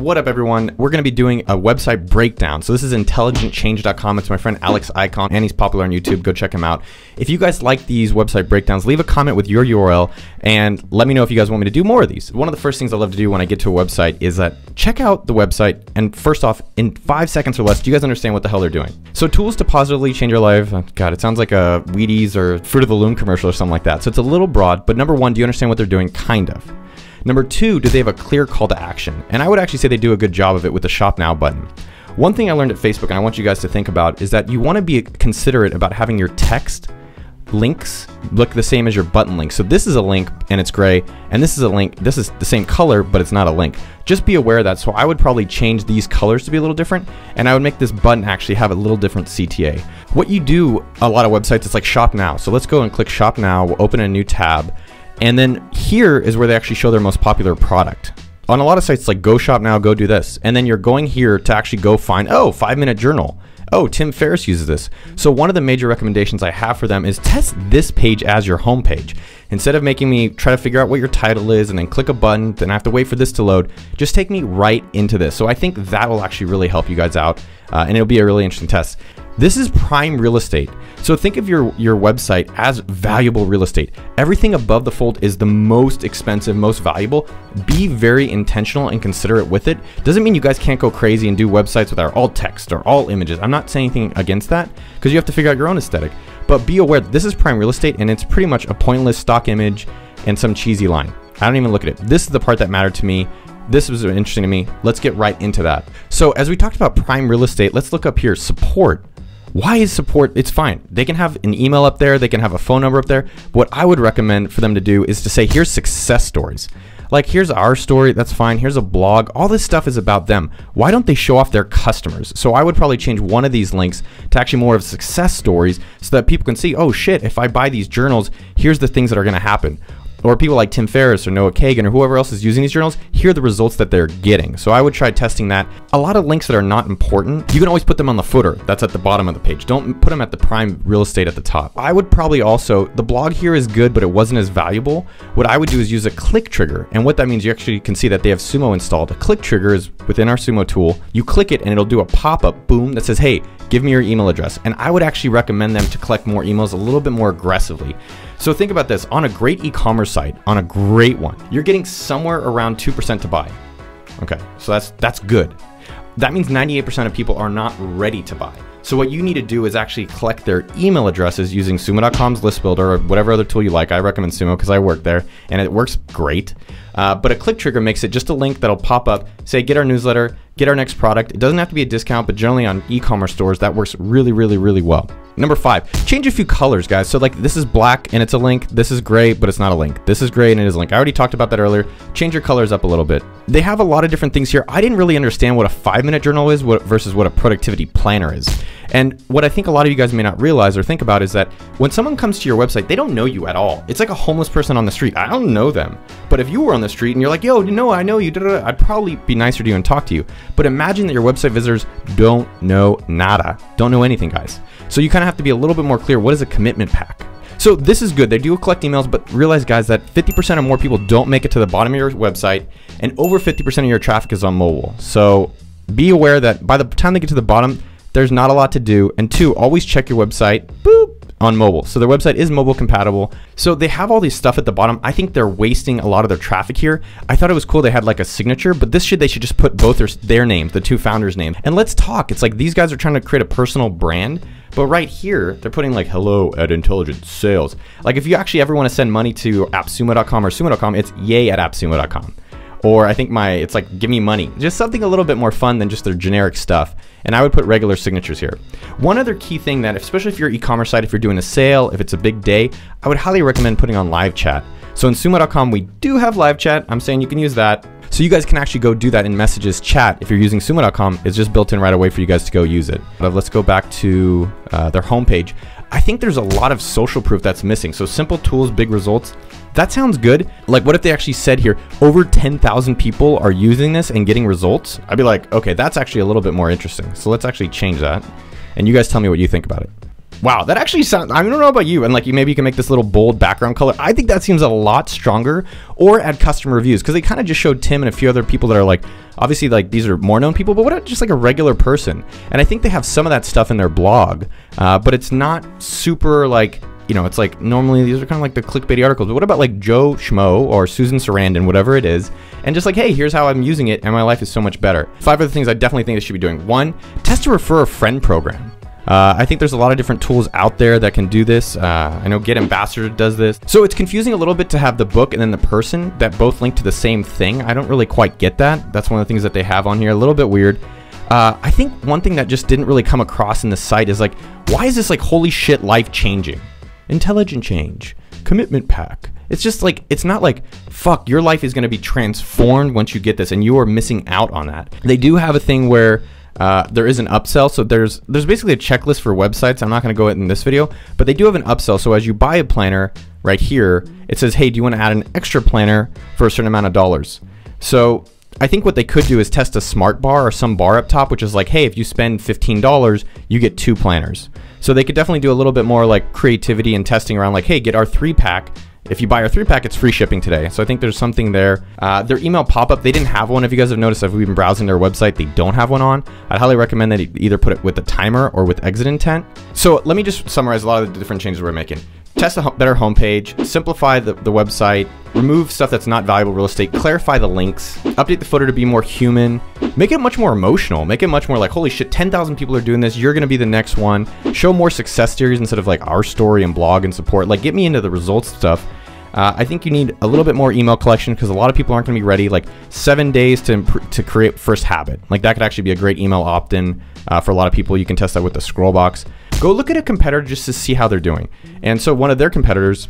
What up, everyone? We're going to be doing a website breakdown. So this is intelligentchange.com. It's my friend Alex Ikonn, and he's popular on YouTube. Go check him out. If you guys like these website breakdowns, leave a comment with your URL and let me know if you guys want me to do more of these. One of the first things I love to do when I get to a website is that check out the website. And first off, in 5 seconds or less, do you guys understand what the hell they're doing? So tools to positively change your life. Oh, God, it sounds like a Wheaties or Fruit of the Loom commercial or something like that. So it's a little broad, but number one, do you understand what they're doing? Kind of. Number two, do they have a clear call to action? And I would actually say they do a good job of it with the shop now button. One thing I learned at Facebook, and I want you guys to think about, is that you want to be considerate about having your text links look the same as your button link. So this is a link and it's gray, and this is a link, this is the same color, but it's not a link. Just be aware of that. So I would probably change these colors to be a little different, and I would make this button actually have a little different CTA. What you do, a lot of websites, it's like shop now. So let's go and click shop now, we'll open a new tab. And then here is where they actually show their most popular product. On a lot of sites like Go Shop Now, Go Do This. And then you're going here to actually go find, oh, 5 Minute Journal. Oh, Tim Ferriss uses this. So one of the major recommendations I have for them is test this page as your homepage. Instead of making me try to figure out what your title is and then click a button, then I have to wait for this to load, just take me right into this. So I think that will actually really help you guys out, and it'll be a really interesting test. This is prime real estate. So think of your website as valuable real estate. Everything above the fold is the most expensive, most valuable. Be very intentional and considerate with it. Doesn't mean you guys can't go crazy and do websites that are all text or all images. I'm not saying anything against that, because you have to figure out your own aesthetic. But be aware that this is prime real estate, and it's pretty much a pointless stock image and some cheesy line. I don't even look at it. This is the part that mattered to me. This was interesting to me. Let's get right into that. So as we talked about prime real estate, let's look up here, support. Why is support? It's fine. They can have an email up there. They can have a phone number up there. What I would recommend for them to do is to say, here's success stories. Like, here's our story. That's fine. Here's a blog. All this stuff is about them. Why don't they show off their customers? So I would probably change one of these links to actually more of success stories so that people can see, oh shit, if I buy these journals, here's the things that are going to happen. Or people like Tim Ferriss or Noah Kagan or whoever else is using these journals, here are the results that they're getting. So I would try testing that. A lot of links that are not important, you can always put them on the footer. That's at the bottom of the page. Don't put them at the prime real estate at the top. I would probably also, the blog here is good, but it wasn't as valuable. What I would do is use a click trigger. And what that means, you actually can see that they have Sumo installed. A click trigger is within our Sumo tool. You click it and it'll do a pop-up, boom, that says, hey, give me your email address. And I would actually recommend them to collect more emails a little bit more aggressively. So think about this, on a great e-commerce site, on a great one, you're getting somewhere around 2% to buy. Okay, so that's good. That means 98% of people are not ready to buy. So what you need to do is actually collect their email addresses using sumo.com's list builder or whatever other tool you like. I recommend Sumo because I work there and it works great. But a click trigger makes it just a link that'll pop up, say, get our newsletter, get our next product. It doesn't have to be a discount, but generally on e-commerce stores, that works really, really, really well. Number five, change a few colors, guys. So like this is black and it's a link. This is gray, but it's not a link. This is gray and it is a link. I already talked about that earlier. Change your colors up a little bit. They have a lot of different things here. I didn't really understand what a 5 minute journal is versus what a productivity planner is. And what I think a lot of you guys may not realize or think about is that when someone comes to your website, they don't know you at all. It's like a homeless person on the street. I don't know them. But if you were on the street and you're like, yo, no, I know you, da, da, da, I'd probably be nicer to you and talk to you. But imagine that your website visitors don't know nada, don't know anything, guys. So you kind of have to be a little bit more clear. What is a commitment pack? So this is good. They do collect emails, but realize, guys, that 50% or more people don't make it to the bottom of your website, and over 50% of your traffic is on mobile. So be aware that by the time they get to the bottom, there's not a lot to do. And two, always check your website, boop, on mobile. So their website is mobile compatible. So they have all these stuff at the bottom. I think they're wasting a lot of their traffic here. I thought it was cool they had like a signature, but this should, they should just put both their names, the two founders' names. And let's talk. It's like these guys are trying to create a personal brand. But right here, they're putting like, hello at Intelligent Sales. Like if you actually ever want to send money to appsumo.com or sumo.com, it's yay at appsumo.com. Or I think it's like, give me money. Just something a little bit more fun than just their generic stuff. And I would put regular signatures here. One other key thing that, especially if you're an e-commerce site, if you're doing a sale, if it's a big day, I would highly recommend putting on live chat. So in sumo.com, we do have live chat. I'm saying you can use that. So you guys can actually go do that in messages chat. If you're using sumo.com, it's just built in right away for you guys to go use it. But let's go back to their homepage. I think there's a lot of social proof that's missing. So simple tools, big results. That sounds good. Like what if they actually said here, over 10,000 people are using this and getting results? I'd be like, okay, that's actually a little bit more interesting. So let's actually change that. And you guys tell me what you think about it. Wow, that actually sounds, I don't know about you, and like, you maybe you can make this little bold background color. I think that seems a lot stronger. Or add custom reviews, because they kind of just showed Tim and a few other people that are like, obviously like these are more known people, but what about just like a regular person? And I think they have some of that stuff in their blog, but it's not super like, you know, it's like normally these are kind of like the clickbaity articles, but what about like Joe Schmo or Susan Sarandon, whatever it is, and just like, hey, here's how I'm using it and my life is so much better. 5 other things I definitely think they should be doing. 1, test a refer a friend program. I think there's a lot of different tools out there that can do this. I know Get Ambassador does this. So it's confusing a little bit to have the book and then the person that both link to the same thing. I don't really quite get that. That's one of the things that they have on here, a little bit weird. I think one thing that just didn't really come across in the site is like, why is this like holy shit life changing? Intelligent Change, Commitment Pack. It's just like, it's not like, fuck, your life is gonna be transformed once you get this, and you are missing out on that. They do have a thing where there is an upsell, so there's basically a checklist for websites. I'm not gonna go in this video, but they do have an upsell. So as you buy a planner right here, it says, hey, do you wanna add an extra planner for a certain amount of dollars? So I think what they could do is test a smart bar or some bar up top, which is like, hey, if you spend $15, you get 2 planners. So they could definitely do a little bit more like creativity and testing around like, hey, get our 3-pack. If you buy our 3-pack, it's free shipping today. So I think there's something there. Their email pop-up, they didn't have one. If you guys have noticed, if we've been browsing their website, they don't have one on. I'd highly recommend that you either put it with a timer or with exit intent. So let me just summarize a lot of the different changes we're making. Test a better homepage, simplify the website, remove stuff that's not valuable real estate, clarify the links, update the footer to be more human, make it much more emotional, make it much more like, holy shit, 10,000 people are doing this, you're gonna be the next one, show more success stories instead of like our story and blog and support, like get me into the results stuff. I think you need a little bit more email collection because a lot of people aren't gonna be ready, like 7 days to create first habit. Like that could actually be a great email opt-in for a lot of people. You can test that with the scroll box. Go look at a competitor just to see how they're doing. And so one of their competitors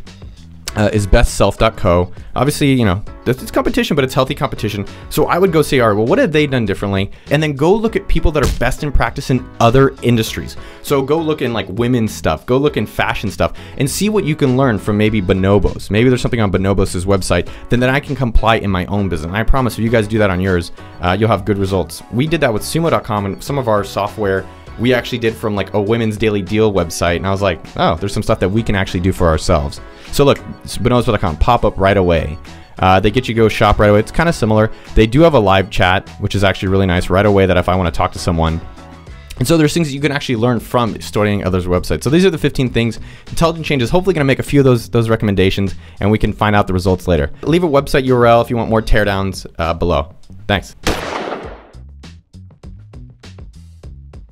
is bestself.co. Obviously, you know, it's competition, but it's healthy competition. So I would go say, all right, well, what have they done differently? And then go look at people that are best in practice in other industries. So go look in like women's stuff, go look in fashion stuff and see what you can learn from maybe Bonobos. Maybe there's something on Bonobos' website then that I can comply in my own business. And I promise if you guys do that on yours, you'll have good results. We did that with sumo.com and some of our software we actually did from like a women's daily deal website. And I was like, oh, there's some stuff that we can actually do for ourselves. So look, bonobos.com, pop up right away. They get you go shop right away. It's kind of similar. They do have a live chat, which is actually really nice right away that if I want to talk to someone. And so there's things that you can actually learn from studying others' websites. So these are the 15 things. Intelligent Change is hopefully going to make a few of those recommendations, and we can find out the results later. Leave a website URL if you want more teardowns below. Thanks.